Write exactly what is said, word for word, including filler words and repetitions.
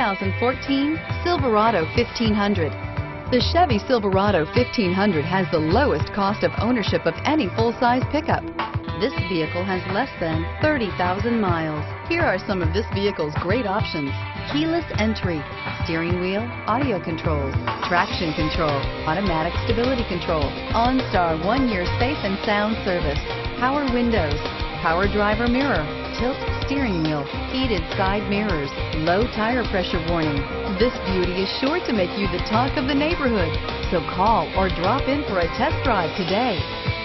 two thousand fourteen Silverado fifteen hundred. The Chevy Silverado fifteen hundred has the lowest cost of ownership of any full-size pickup. This vehicle has less than thirty thousand miles. Here are some of this vehicle's great options: keyless entry, steering wheel audio controls, traction control, automatic stability control, OnStar one-year safe and sound service, power windows, power driver mirror, tilt steering wheel, heated side mirrors, low tire pressure warning. This beauty is sure to make you the talk of the neighborhood, so call or drop in for a test drive today.